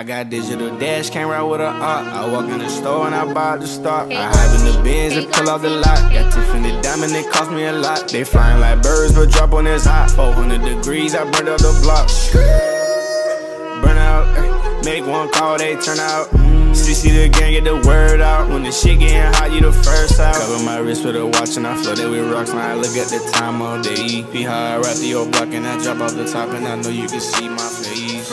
I got digital dash, can't ride with a art. I walk in the store and I buy the stock. I hide in the bins and pull off the lot. Got Tiffany diamond, it cost me a lot. They flying like birds, but drop on this hot. 400 degrees, I burn out the block. Burn out, make one call, they turn out. CC the gang, get the word out. When the shit getting hot, you the first out. Cover my wrist with a watch and I flooded with rocks. Now I look at the time all day. Be high, I ride through your block and I drop off the top. And I know you can see my face.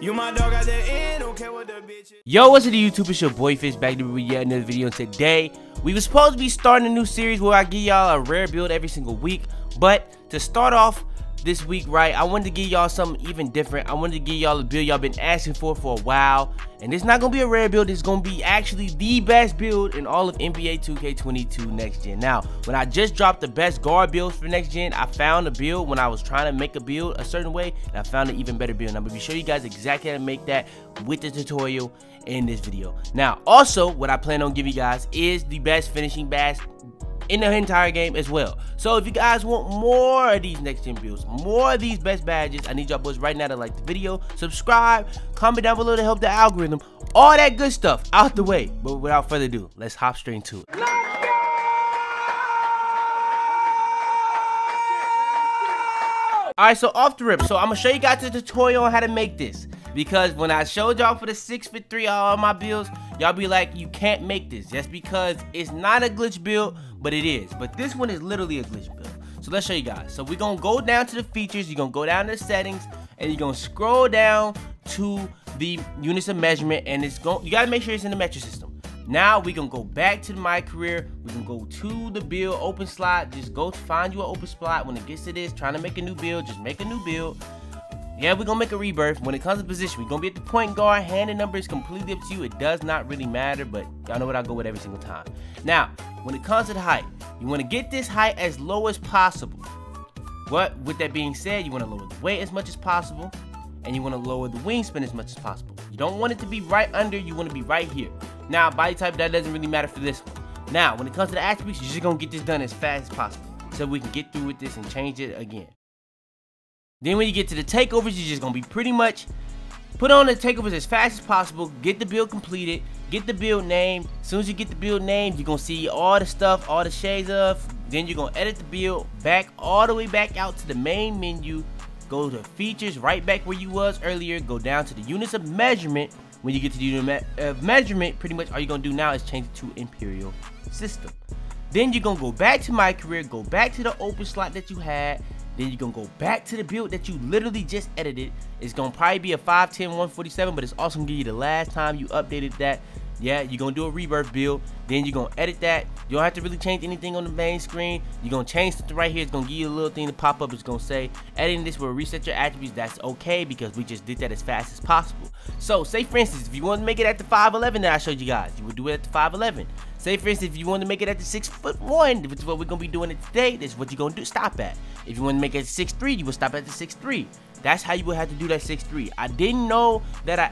You my dog at the end, don't care what the bitch is. Yo, what's up YouTube, it's your boy Fish back to yet another video. And today, we were supposed to be starting a new series where I give y'all a rare build every single week. But to start off this week, right, I wanted to give y'all something even different. I wanted to give y'all a build y'all been asking for a while, and it's not gonna be a rare build, it's gonna be actually the best build in all of NBA 2K22 next gen. Now, when I just dropped the best guard builds for next gen, I found a build when I was trying to make a build a certain way, and I found an even better build, and I'm gonna be showing you guys exactly how to make that with the tutorial in this video. Now, also, what I plan on giving you guys is the best finishing bash in the entire game as well. So if you guys want more of these next gen builds, more of these best badges, I need y'all boys right now to like the video, subscribe, comment down below to help the algorithm, all that good stuff out the way. But without further ado, let's hop straight into it. Alright, so off the rip, so I'm gonna show you guys the tutorial on how to make this, because when I showed y'all for the 6'3" all my builds, y'all be like, you can't make this. That's because it's not a glitch build, but it is. But this one is literally a glitch build. So let's show you guys. So we're gonna go down to the features, you're gonna go down to the settings, and you're gonna scroll down to the units of measurement, and it's going, you gotta make sure it's in the metric system. Now we're gonna go back to my career, we can go to the build open slot, just go find you an open slot. When it gets to this, trying to make a new build, just make a new build. Yeah, we're gonna make a rebirth. When it comes to position, we're gonna be at the point guard. Hand and number is completely up to you. It does not really matter, but y'all know what I go with every single time. Now, when it comes to the height, you wanna get this height as low as possible. But with that being said, you wanna lower the weight as much as possible, and you wanna lower the wingspan as much as possible. You don't want it to be right under, you wanna be right here. Now, body type, that doesn't really matter for this one. Now, when it comes to the attributes, you're just gonna get this done as fast as possible, so we can get through with this and change it again. Then when you get to the takeovers, you're just gonna be pretty much put on the takeovers as fast as possible, get the build completed, get the build name. As soon as you get the build name, you're gonna see all the stuff, all the shades of. Then you're gonna edit the build back all the way back out to the main menu, go to features, right back where you was earlier, go down to the units of measurement. When you get to the unit of measurement, pretty much all you're gonna do now is change it to imperial system. Then you're gonna go back to my career, go back to the open slot that you had. Then you're gonna go back to the build that you literally just edited. It's gonna probably be a 5'10", 147, but it's also gonna give you the last time you updated that. Yeah, you're gonna do a rebirth build. Then you're gonna edit that. You don't have to really change anything on the main screen. You're gonna change something right here. It's gonna give you a little thing to pop up. It's gonna say, editing this will reset your attributes. That's okay, because we just did that as fast as possible. So say for instance, if you want to make it at the 5'11" that I showed you guys, you would do it at the 5'11". Say for instance, if you want to make it at the 6'1", which is what we're gonna be doing it today, that's what you're gonna do, stop at. If you want to make it at 6'3", you will stop at the 6'3". That's how you would have to do that 6'3". I didn't know that I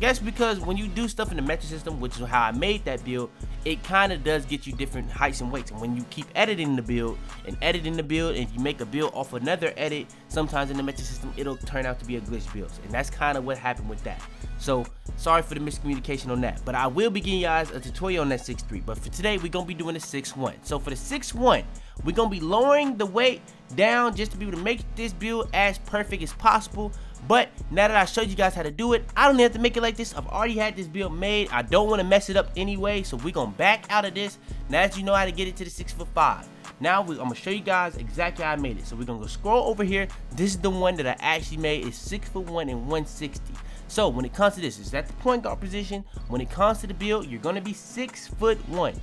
guess because when you do stuff in the metric system, which is how I made that build, it kind of does get you different heights and weights. And when you keep editing the build, and if you make a build off another edit, sometimes in the metric system, it'll turn out to be a glitch build. And that's kind of what happened with that. So sorry for the miscommunication on that. But I will be giving you guys a tutorial on that 6'3". But for today, we're going to be doing the 6'1". So for the 6'1", we're going to be lowering the weight down just to be able to make this build as perfect as possible. But now that I showed you guys how to do it, I don't have to make it like this. I've already had this build made. I don't want to mess it up anyway, so we're going to back out of this. Now that you know how to get it to the 6'5", now I'm going to show you guys exactly how I made it. So we're going to go scroll over here. This is the one that I actually made. It's 6'1" and 160. So when it comes to this, it's at the point guard position. When it comes to the build, you're going to be 6'1".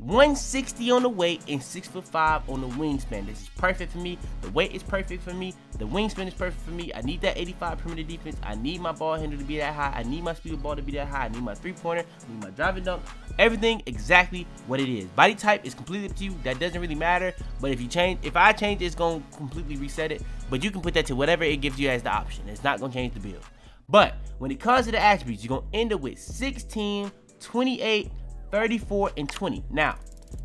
160 on the weight and 6'5" on the wingspan. This is perfect for me. The weight is perfect for me. The wingspan is perfect for me. I need that 85 perimeter defense. I need my ball handle to be that high. I need my speed of ball to be that high. I need my three-pointer. I need my driving dunk. Everything exactly what it is. Body type is completely up to you. That doesn't really matter. But if you change, if I change, it's gonna completely reset it. But you can put that to whatever it gives you as the option. It's not gonna change the build. But when it comes to the attributes, you're gonna end up with 16, 28. 34 and 20. Now,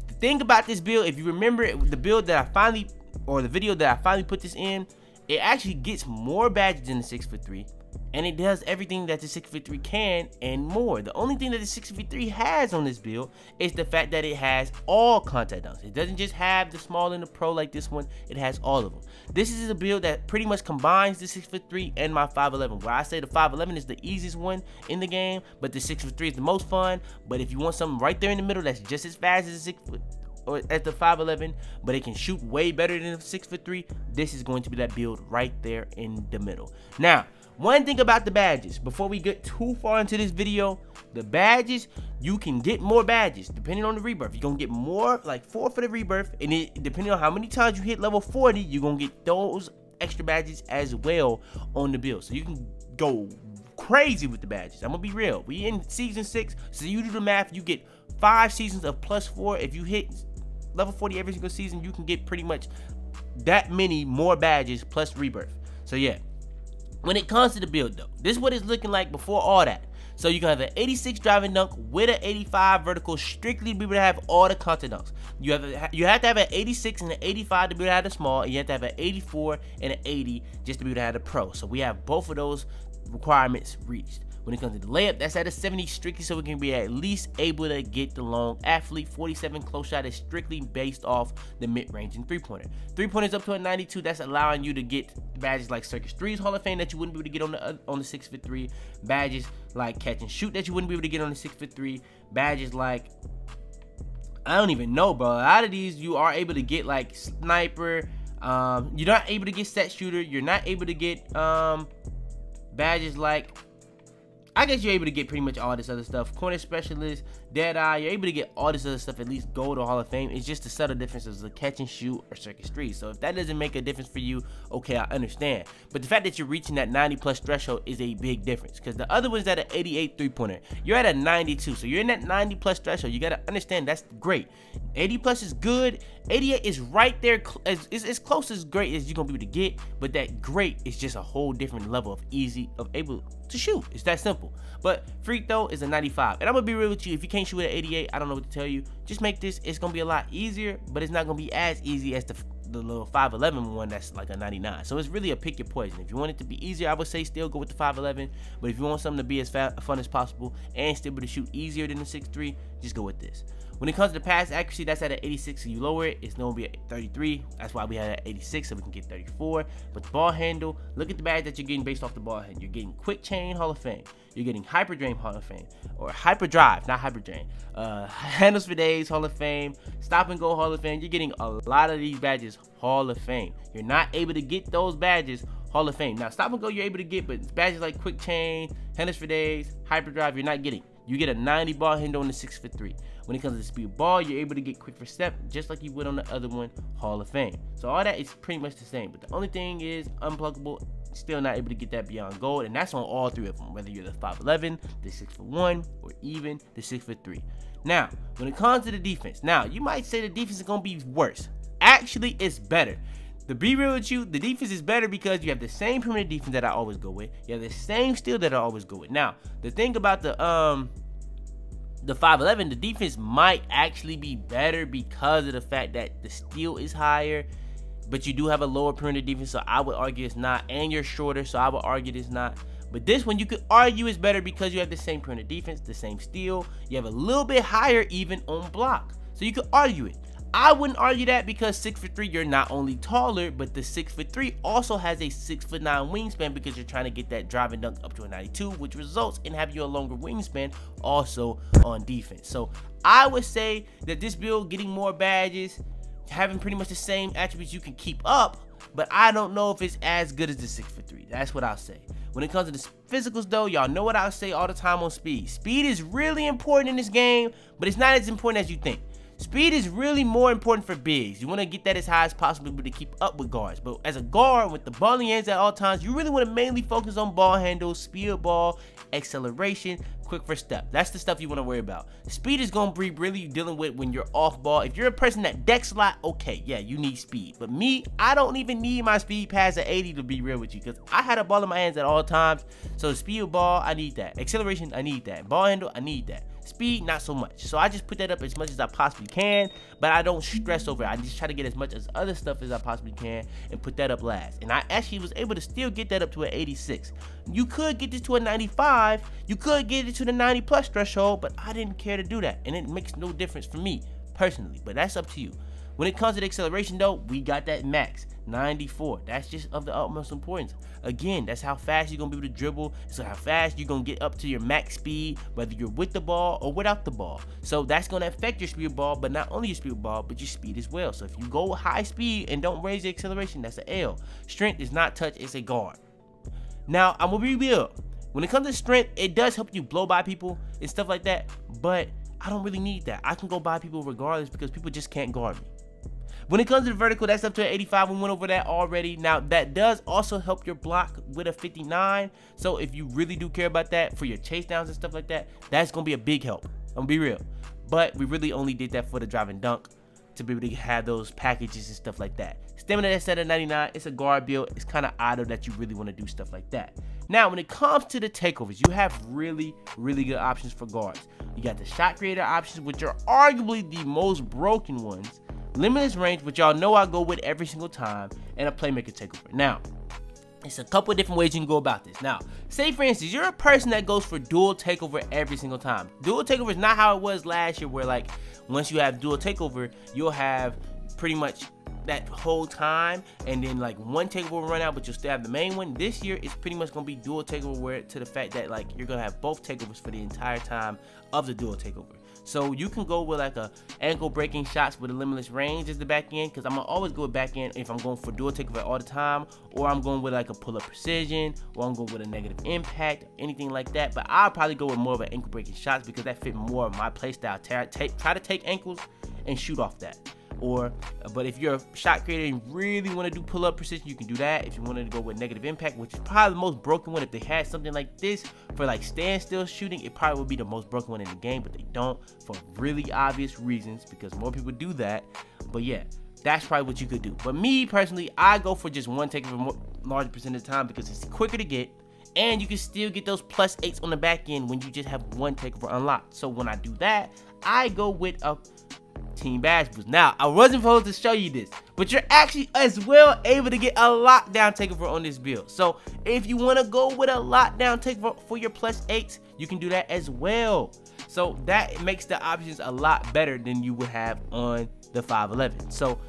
the thing about this build, if you remember it, the build that I finally, or the video that I finally put this in, it actually gets more badges than the 6'3", and it does everything that the 653 can and more. The only thing that the 653 has on this build is the fact that it has all contact dunks. It doesn't just have the small and the pro like this one, it has all of them. This is a build that pretty much combines the 653 and my 511, where I say the 511 is the easiest one in the game, but the 653 is the most fun. But if you want something right there in the middle that's just as fast as the 653 or at the 511, but it can shoot way better than a 6'3", this is going to be that build right there in the middle. Now, one thing about the badges, before we get too far into this video, the badges, you can get more badges depending on the rebirth. You're gonna get more, like 4 for the rebirth, and it, depending on how many times you hit level 40, you're gonna get those extra badges as well on the build. So you can go crazy with the badges. I'm gonna be real, we in season 6, so you do the math, you get 5 seasons of +4. If you hit level 40 every single season, you can get pretty much that many more badges plus rebirth. So yeah, when it comes to the build though, this is what it's looking like before all that. So you can have an 86 driving dunk with an 85 vertical, strictly to be able to have all the contact dunks. You have to have an 86 and an 85 to be able to have the small, and you have to have an 84 and an 80 just to be able to have the pro. So we have both of those requirements reached. When it comes to the layup, that's at a 70 strictly, so we can be at least able to get the long athlete. 47 close shot is strictly based off the mid-range and three-pointer. Three-pointers up to a 92, that's allowing you to get badges like Circus 3's Hall of Fame that you wouldn't be able to get on the 6'3", badges like catch and shoot that you wouldn't be able to get on the 6'3", badges like, I don't even know, bro. A lot of these you are able to get, like sniper. You're not able to get set shooter. You're not able to get badges like, I guess you're able to get pretty much all this other stuff. Corner specialist, dead eye, you're able to get all this other stuff, at least gold or Hall of Fame. It's just the subtle differences of catch and shoot or Circus 3. So if that doesn't make a difference for you, okay, I understand. But the fact that you're reaching that 90 plus threshold is a big difference, because the other one's at an 88 three-pointer. You're at a 92, so you're in that 90 plus threshold. You got to understand that's great. 80 plus is good. 88 is right there, as close as great as you're going to be able to get, but that great is just a whole different level of easy, of able to shoot. It's that simple. But free throw is a 95, and I'm gonna be real with you, if you can't shoot at 88, I don't know what to tell you. Just make this, it's gonna be a lot easier, but it's not gonna be as easy as the little 511 one that's like a 99. So it's really a pick your poison. If you want it to be easier, I would say still go with the 511, but if you want something to be as fun as possible and still be able to shoot easier than the 6'3", just go with this. When it comes to pass accuracy, that's at an 86, so you lower it, it's gonna be at 33. That's why we had an 86, so we can get 34. But the ball handle, look at the badge that you're getting based off the ball handle. You're getting Quick Chain Hall of Fame, you're getting Hyperdrive Hall of Fame, or Hyperdrive, not Hyperdrive, Handles for Days Hall of Fame, Stop and Go Hall of Fame. You're getting a lot of these badges Hall of Fame. You're not able to get those badges Hall of Fame. Now Stop and Go you're able to get, but badges like Quick Chain, Handles for Days, Hyperdrive, you're not getting. You get a 90 ball handle on the 6'3". When it comes to speed ball, you're able to get quick for step, just like you would on the other one, Hall of Fame. So all that is pretty much the same, but the only thing is unpluggable, still not able to get that beyond gold, and that's on all three of them, whether you're the 5'11", the 6'1", or even the 6'3". Now, when it comes to the defense, now you might say the defense is gonna be worse. Actually, it's better. To be real with you, the defense is better because you have the same perimeter defense that I always go with. You have the same steal that I always go with. Now, the thing about the 5'11", the defense might actually be better because of the fact that the steal is higher, but you do have a lower perimeter defense, so I would argue it's not. And you're shorter, so I would argue it's not. But this one you could argue is better because you have the same perimeter defense, the same steal. You have a little bit higher even on block, so you could argue it. I wouldn't argue that because 6'3", you're not only taller, but the 6'3" also has a 6'9" wingspan because you're trying to get that driving dunk up to a 92, which results in having you a longer wingspan also on defense. So I would say that this build, getting more badges, having pretty much the same attributes, you can keep up, but I don't know if it's as good as the 6'3". That's what I'll say. When it comes to the physicals though, y'all know what I'll say all the time on speed. Speed is really important in this game, but it's not as important as you think. Speed is really more important for bigs. You want to get that as high as possible to keep up with guards. But as a guard with the ball in your hands at all times, you really want to mainly focus on ball handle, speed of ball, acceleration, quick first step. That's the stuff you want to worry about. Speed is going to be really dealing with when you're off ball. If you're a person that decks a lot, okay, yeah, you need speed. But me, I don't even need my speed past an 80 to be real with you, because I had a ball in my hands at all times. So speed of ball, I need that. Acceleration, I need that. Ball handle, I need that. Speed, not so much. So I just put that up as much as I possibly can, but I don't stress over it. I just try to get as much as other stuff as I possibly can and put that up last. And I actually was able to still get that up to an 86. You could get this to a 95. You could get it to the 90 plus threshold, but I didn't care to do that. And it makes no difference for me personally, but that's up to you. When it comes to the acceleration though, we got that max 94. That's just of the utmost importance. Again, that's how fast you're gonna be able to dribble. So how fast you're gonna get up to your max speed, whether you're with the ball or without the ball. So that's gonna affect your speed of ball, but not only your speed of ball, but your speed as well. So if you go high speed and don't raise the acceleration, that's an L. Strength is not touch, it's a guard. Now I'm gonna rebuild. When it comes to strength, it does help you blow by people and stuff like that, but I don't really need that. I can go by people regardless because people just can't guard me. When it comes to the vertical, that's up to an 85. We went over that already. Now, that does also help your block with a 59. So, if you really do care about that for your chase downs and stuff like that, that's going to be a big help. I'm going to be real. But we really only did that for the drive and dunk to be able to have those packages and stuff like that. Stamina that's at a 99. It's a guard build. It's kind of idle that you really want to do stuff like that. Now, when it comes to the takeovers, you have really, really good options for guards. You got the shot creator options, which are arguably the most broken ones. Limitless range, which y'all know I go with every single time, and a playmaker takeover. Now, it's a couple of different ways you can go about this. Now, say for instance, you're a person that goes for dual takeover every single time. Dual takeover is not how it was last year, where like once you have dual takeover, you'll have pretty much that whole time, and then like one takeover will run out, but you'll still have the main one. This year it's pretty much gonna be dual takeover, where to the fact that like you're gonna have both takeovers for the entire time of the dual takeover. So you can go with like a ankle breaking shots with a limitless range as the back end, because I'm gonna always go with back end if I'm going for dual takeover all the time, or I'm going with like a pull up precision, or I'm going with a negative impact, anything like that. But I'll probably go with more of an ankle breaking shots because that fit more of my playstyle. Try to take ankles and shoot off that. But if you're a shot creator and you really want to do pull-up precision, you can do that. If you wanted to go with negative impact, which is probably the most broken one, if they had something like this for like standstill shooting, it probably would be the most broken one in the game, but they don't for really obvious reasons because more people do that. But yeah, that's probably what you could do. But me personally, I go for just one takeover more large percent of the time because it's quicker to get, and you can still get those plus 8s on the back end when you just have one takeover unlocked. So when I do that, I go with a team bash boost. Now, I wasn't supposed to show you this, but you're actually as well able to get a lockdown takeover on this build. So if you want to go with a lockdown takeover for your plus 8s, you can do that as well. So that makes the options a lot better than you would have on the 5'11. So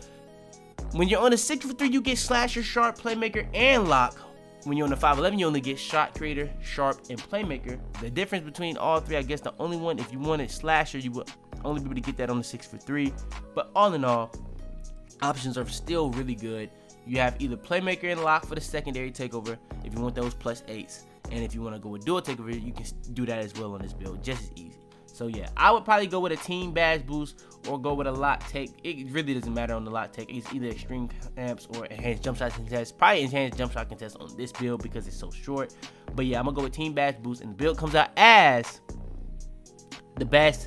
when you're on a 6'3", you get slasher, sharp, playmaker, and lock. When you're on the 5'11, you only get shot creator, sharp, and playmaker. The difference between all three, I guess the only one, if you wanted slasher, you would only be able to get that on the 6'3". But all in all, options are still really good. You have either playmaker and lock for the secondary takeover if you want those plus 8s, and if you want to go with dual takeover, you can do that as well on this build, just as easy. So yeah, I would probably go with a team bash boost or go with a lock take. It really doesn't matter on the lock take. It's either extreme clamps or enhanced jump shot contest. Probably enhanced jump shot contest on this build because it's so short. But yeah, I'm gonna go with team bash boost, and the build comes out as the best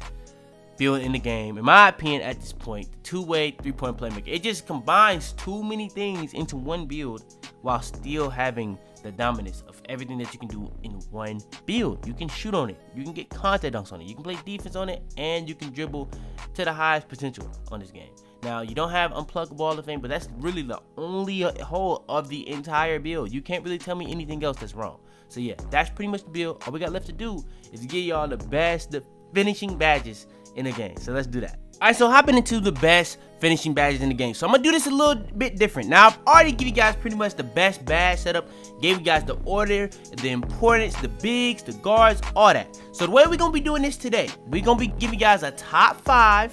build in the game, in my opinion, at this point. Two-way, three-point playmaker. It just combines too many things into one build while still having the dominance of everything that you can do in one build. You can shoot on it, you can get contact dunks on it, you can play defense on it, and you can dribble to the highest potential on this game. Now, you don't have unpluggable Hall of Fame, but that's really the only hole of the entire build. You can't really tell me anything else that's wrong. So yeah, that's pretty much the build. All we got left to do is give y'all the best, the finishing badges in the game. So let's do that. All right, so hopping into the best finishing badges in the game. So I'm gonna do this a little bit different. Now, I've already given you guys pretty much the best badge setup, gave you guys the order, the importance, the bigs, the guards, all that. So the way we're gonna be doing this today, we're gonna be giving you guys a top 5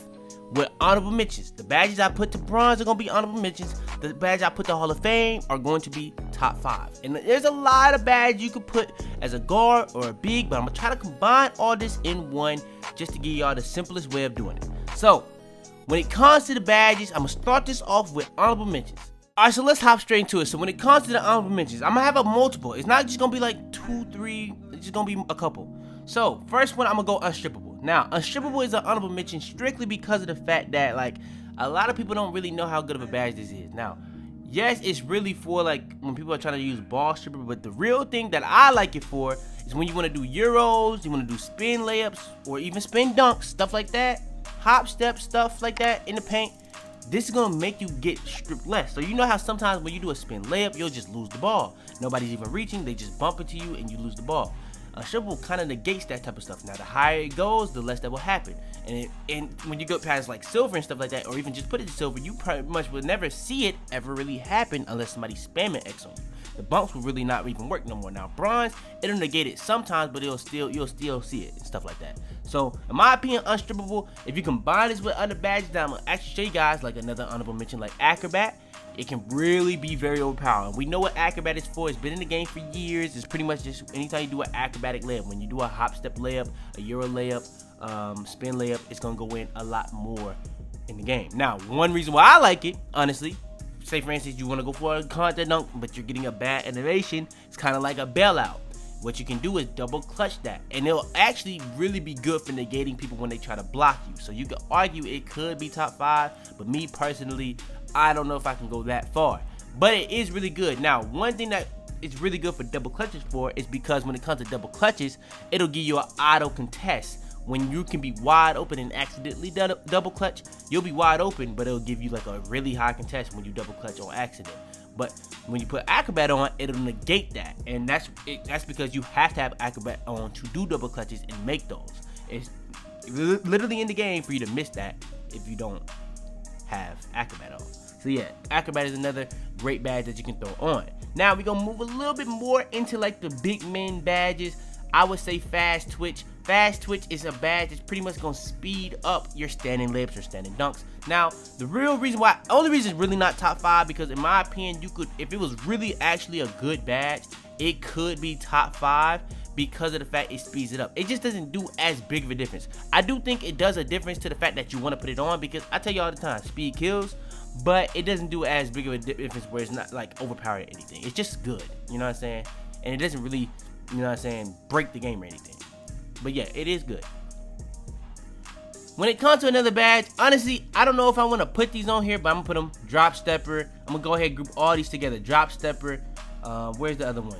with honorable mentions. The badges I put to bronze are gonna be honorable mentions. The badges I put to Hall of Fame are going to be top 5. And there's a lot of badges you could put as a guard or a big, but I'm gonna try to combine all this in one just to give y'all the simplest way of doing it. So when it comes to the badges, I'm gonna start this off with honorable mentions. All right, so let's hop straight into it. So when it comes to the honorable mentions, I'm gonna have a multiple. It's not just gonna be like 2, 3, it's just gonna be a couple. So first one, I'm gonna go unstrippable. Now, unstrippable is an honorable mention strictly because of the fact that like a lot of people don't really know how good of a badge this is. Now, yes, it's really for like when people are trying to use ball stripper, but the real thing that I like it for is when you want to do euros, you want to do spin layups, or even spin dunks, stuff like that, hop step, stuff like that in the paint. This is gonna make you get stripped less. So you know how sometimes when you do a spin layup, you'll just lose the ball. Nobody's even reaching, they just bump into you and you lose the ball. A dribble kind of negates that type of stuff. Now the higher it goes, the less that will happen. And when you go past like silver and stuff like that, or even just put it to silver, you pretty much will never see it ever really happen unless somebody's spamming X on you. The bumps will really not even work no more. Now bronze, it'll negate it sometimes, but you'll still see it and stuff like that. So in my opinion, unstrippable. If you combine this with other badges that I'm gonna actually show you guys, like another honorable mention like Acrobat, it can really be very overpowered. We know what Acrobat is for. It's been in the game for years. It's pretty much just anytime you do an acrobatic layup, when you do a hop step layup, a euro layup, spin layup, it's gonna go in a lot more in the game. Now one reason why I like it, honestly, say for instance you want to go for a counter dunk but you're getting a bad animation, it's kind of like a bailout. What you can do is double clutch that, and it'll actually really be good for negating people when they try to block you. So you could argue it could be top 5, but me personally, I don't know if I can go that far, but it is really good. Now one thing that it's really good for double clutches for is because when it comes to double clutches, it'll give you an auto contest. When you can be wide open and accidentally double clutch, you'll be wide open, but it'll give you like a really high contest when you double clutch on accident. But when you put Acrobat on, it'll negate that, and that's because you have to have Acrobat on to do double clutches and make those. It's literally in the game for you to miss that if you don't have Acrobat on. So yeah, Acrobat is another great badge that you can throw on. Now we're gonna move a little bit more into like the big men badges. I would say Fast Twitch. Fast Twitch is a badge that's pretty much gonna speed up your standing layups or standing dunks. Now, the real reason why, only reason it's really not top 5, because in my opinion, you could, if it was really actually a good badge, it could be top 5 because of the fact it speeds it up. It just doesn't do as big of a difference. I do think it does a difference to the fact that you wanna put it on, because I tell you all the time, speed kills, but it doesn't do as big of a difference where it's not like overpowering anything. It's just good, you know what I'm saying? And it doesn't really, you know what I'm saying, break the game or anything. But yeah, it is good. When it comes to another badge, honestly, I don't know if I want to put these on here, but I'm going to put them. Drop Stepper. I'm going to go ahead and group all these together. Drop Stepper. Where's the other one?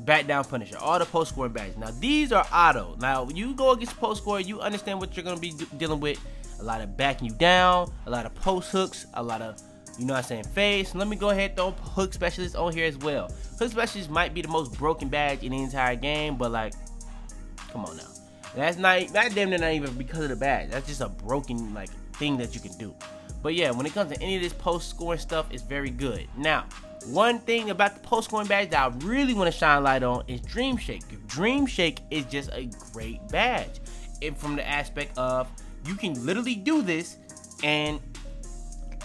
Back Down Punisher. All the post scoring badges. Now, these are auto. Now, when you go against post score, you understand what you're going to be dealing with. A lot of backing you down. A lot of post hooks. A lot of, you know what I'm saying, fades. Let me go ahead and throw Hook Specialist on here as well. Hook Specialist might be the most broken badge in the entire game, but like, come on now, that's not, that damn near not even because of the badge. That's just a broken like thing that you can do. But yeah, when it comes to any of this post scoring stuff, it's very good. Now, one thing about the post scoring badge that I really want to shine light on is Dream Shake. Dream Shake is just a great badge, and from the aspect of you can literally do this, and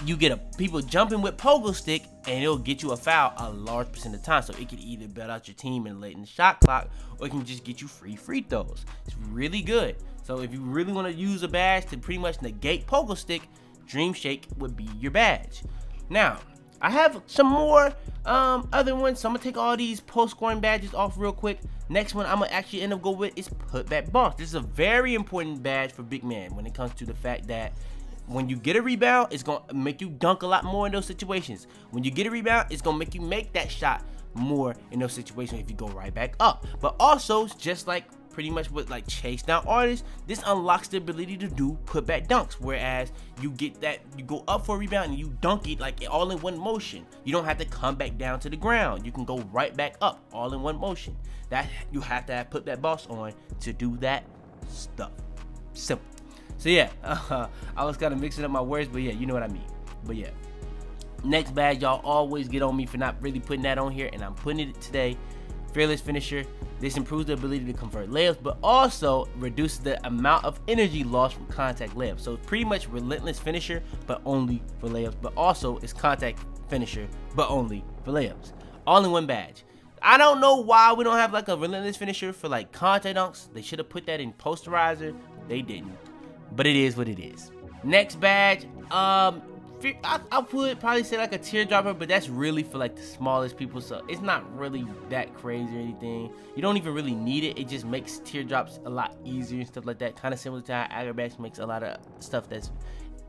you get people jumping with pogo stick, and it'll get you a foul a large percent of the time. So it could either bail out your team and late in the shot clock, or it can just get you free free throws. It's really good. So if you really want to use a badge to pretty much negate pogo stick, Dream Shake would be your badge. Now, I have some more other ones, so I'm gonna take all these post scoring badges off real quick. Next one I'm gonna actually end up going with is Putback Boss. This is a very important badge for big man when it comes to the fact that when you get a rebound, it's going to make you dunk a lot more in those situations. When you get a rebound, it's going to make you make that shot more in those situations if you go right back up. But also, just like pretty much with like chase down artists, this unlocks the ability to do putback dunks, whereas you get that, you go up for a rebound and you dunk it like all in one motion. You don't have to come back down to the ground. You can go right back up all in one motion. That you have to have Putback Boss on to do that stuff. Simple. So yeah, I was kind of mixing up my words, but yeah, you know what I mean. But yeah, next badge, y'all always get on me for not really putting that on here, and I'm putting it today. Fearless Finisher. This improves the ability to convert layups, but also reduces the amount of energy lost from contact layups. So it's pretty much Relentless Finisher, but only for layups. But also it's Contact Finisher, but only for layups. All in one badge. I don't know why we don't have like a Relentless Finisher for like contact dunks. They should have put that in Posterizer. They didn't. But it is what it is. Next badge, I would probably say like a Teardropper, but that's really for like the smallest people, so it's not really that crazy or anything. You don't even really need it. It just makes teardrops a lot easier and stuff like that. Kind of similar to how Acrobat makes a lot of stuff that's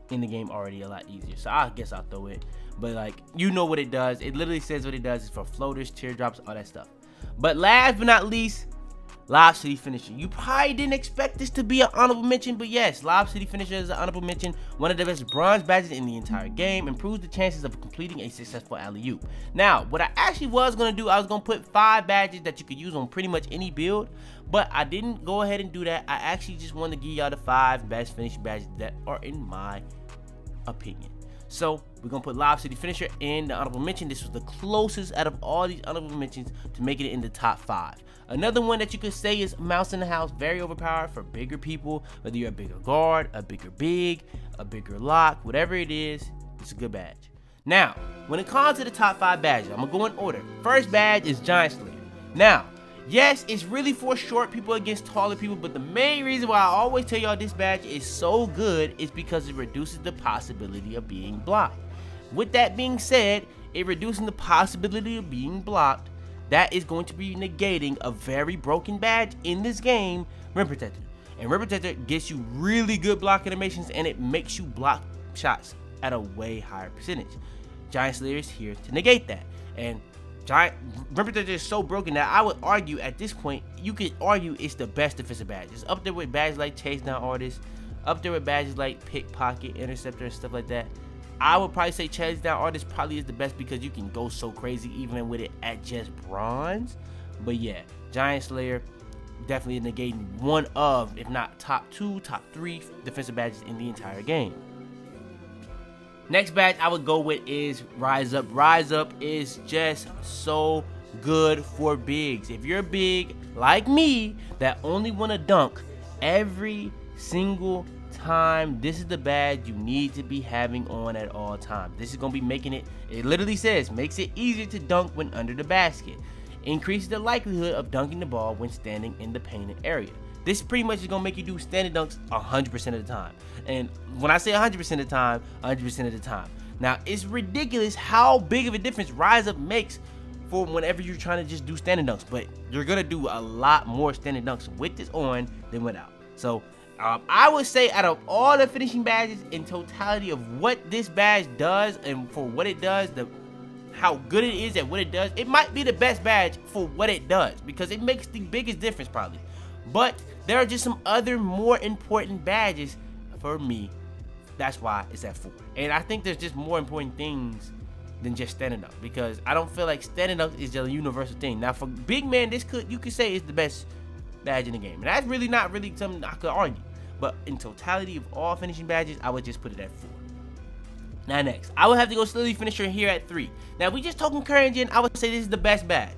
in the game already a lot easier. So I guess I'll throw it. But like, you know what it does. It literally says what it does. It's for floaters, teardrops, all that stuff. But last but not least, Lob City Finisher. You probably didn't expect this to be an honorable mention, but yes, Lob City Finisher is an honorable mention. One of the best bronze badges in the entire game. Improves the chances of completing a successful alley-oop. Now, what I actually was going to do, I was going to put 5 badges that you could use on pretty much any build, but I didn't go ahead and do that. I actually just wanted to give y'all the 5 best finishing badges that are in my opinion. So we're gonna put Lob City Finisher in the honorable mention. This was the closest out of all these honorable mentions to making it in the top 5. Another one that you could say is Mouse in the House. Very overpowered for bigger people, whether you're a bigger guard, a bigger big, a bigger lock, whatever it is, it's a good badge. Now, when it comes to the top 5 badges, I'm gonna go in order. First badge is Giant Slayer. Now, yes, it's really for short people against taller people, but the main reason why I always tell y'all this badge is so good is because it reduces the possibility of being blocked. With that being said, it reducing the possibility of being blocked, that is going to be negating a very broken badge in this game, Rim Protector. And Rim Protector gets you really good block animations, and it makes you block shots at a way higher percentage. Giant Slayer is here to negate that. And Rim Protector is so broken that I would argue at this point, you could argue it's the best defensive badge. It's up there with badges like Chase Down Artist, up there with badges like Pickpocket, Interceptor, and stuff like that. I would probably say Chase Down Artist probably is the best because you can go so crazy even with it at just bronze. But yeah, Giant Slayer definitely negating one of, if not top 2, top 3 defensive badges in the entire game. Next badge I would go with is Rise Up. Rise Up is just so good for bigs. If you're big like me that only want to dunk every single time, this is the badge you need to be having on at all times. This is going to be making it, it literally says, makes it easier to dunk when under the basket. Increases the likelihood of dunking the ball when standing in the painted area. This pretty much is going to make you do standing dunks 100% of the time. And when I say 100% of the time, 100% of the time. Now, it's ridiculous how big of a difference Rise Up makes for whenever you're trying to just do standing dunks. But you're going to do a lot more standing dunks with this on than without. So, I would say out of all the finishing badges in totality of what this badge does and for what it does, how good it is at what it does, it might be the best badge for what it does because it makes the biggest difference probably. But there are just some other more important badges for me. That's why it's at 4. And I think there's just more important things than just standing up because I don't feel like standing up is just a universal thing. Now for big man, this you could say is the best badge in the game. And that's really not really something I could argue. But in totality of all finishing badges, I would just put it at 4. Now next, I would have to go Slowly Finisher here at 3. Now if we just talking current gen, I would say this is the best badge.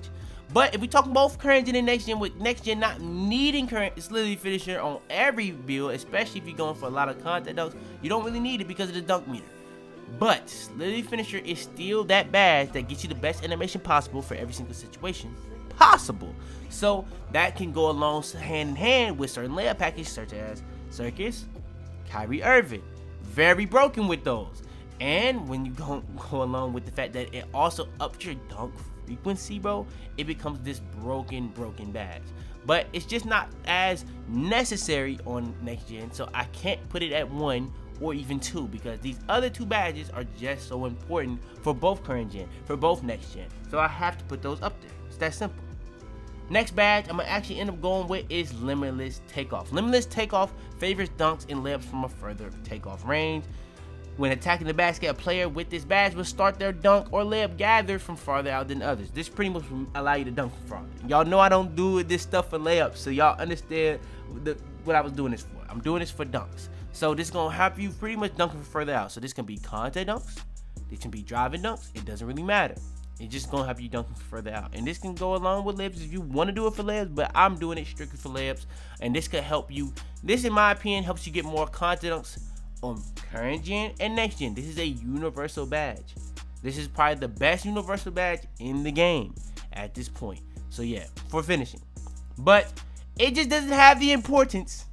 But if we talk both current gen and next gen, with next gen not needing current Slowly Finisher on every build, especially if you're going for a lot of contact dunks, you don't really need it because of the dunk meter. But Slowly Finisher is still that badge that gets you the best animation possible for every single situation possible. So that can go along hand in hand with certain layup packages such as Circus, Kyrie Irving. Very broken with those. And when you don't go along with the fact that it also ups your dunk frequency, bro, it becomes this broken badge. But it's just not as necessary on next gen, so I can't put it at 1 or even 2 because these other 2 badges are just so important for both current gen, for both next gen, so I have to put those up there. It's that simple. Next badge I'm gonna actually end up going with is Limitless Takeoff. Limitless Takeoff favors dunks and layups from a further takeoff range. When attacking the basket, a player with this badge will start their dunk or layup gathered from farther out than others. This pretty much will allow you to dunk from farther. Y'all know I don't do this stuff for layups, so y'all understand what I was doing this for. I'm doing this for dunks. So this is going to help you pretty much dunk from further out. So this can be contact dunks. This can be driving dunks. It doesn't really matter. It's just going to help you dunk from further out. And this can go along with layups if you want to do it for layups, but I'm doing it strictly for layups. And this could help you. This, in my opinion, helps you get more contact dunks on current gen and next gen. This is a universal badge. This is probably the best universal badge in the game at this point. So yeah, for finishing. But it just doesn't have the importance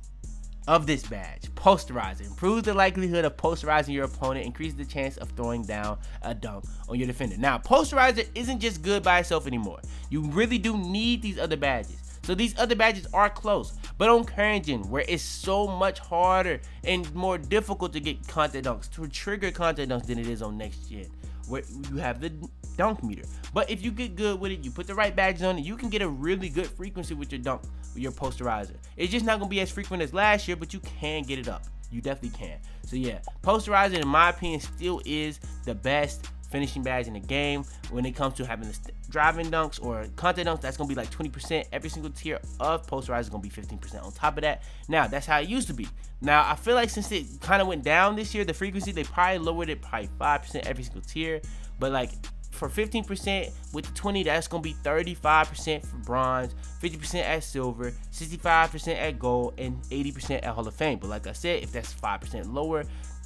of this badge. Posterizer improves the likelihood of posterizing your opponent, increases the chance of throwing down a dunk on your defender. Now, posterizer isn't just good by itself anymore. You really do need these other badges. So these other badges are close, but on current gen, where it's so much harder and more difficult to get contact dunks, to trigger contact dunks than it is on next gen, where you have the dunk meter. But if you get good with it, you put the right badges on it, you can get a really good frequency with your dunk, with your posterizer. It's just not gonna be as frequent as last year, but you can get it up. You definitely can. So yeah, posterizer in my opinion still is the best finishing badge in the game when it comes to having the driving dunks or contact dunks. That's gonna be like 20%. Every single tier of posterizer is gonna be 15% on top of that. Now that's how it used to be. Now I feel like since it kind of went down this year, the frequency, they probably lowered it probably 5% every single tier, but like for 15% with the 20, that's gonna be 35% for bronze, 50% at silver, 65% at gold, and 80% at Hall of Fame. But like I said, if that's 5% lower,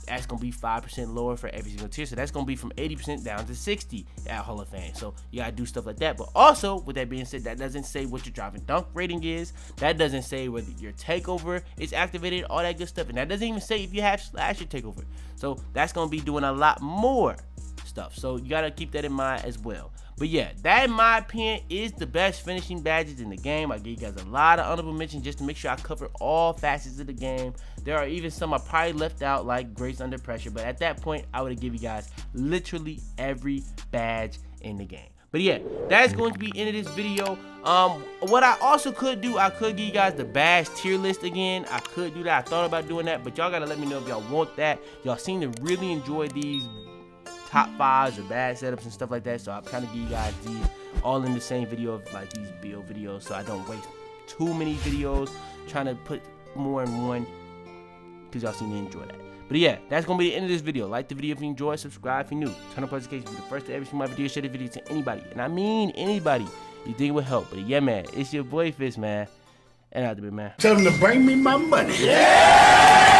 that's gonna be 5% lower for every single tier. So that's gonna be from 80% down to 60 at Hall of Fame. So you gotta do stuff like that. But also, with that being said, that doesn't say what your driving dunk rating is. That doesn't say whether your takeover is activated, all that good stuff. And that doesn't even say if you have slasher takeover. So that's gonna be doing a lot more stuff. So you gotta keep that in mind as well. But yeah, that in my opinion is the best finishing badges in the game. I gave you guys a lot of honorable mentions just to make sure I cover all facets of the game. There are even some I probably left out, like Grace Under Pressure, but at that point I would have given you guys literally every badge in the game. But yeah, that's going to be the end of this video. What I also could do, I could give you guys the badge tier list again. I could do that. I thought about doing that, but y'all gotta let me know if y'all want that. Y'all seem to really enjoy these top 5s or bad setups and stuff like that, so I'll kind of give you guys these all in the same video of like these build videos, so I don't waste too many videos trying to put more in one, because y'all seem to enjoy that. But yeah, that's gonna be the end of this video. Like the video if you enjoyed, subscribe if you're new, turn on notifications for the first to every single video, share the video to anybody, and I mean anybody you think would help. But yeah man, it's your boy Fish man, and I have to be man. Tell him to bring me my money. Yeah!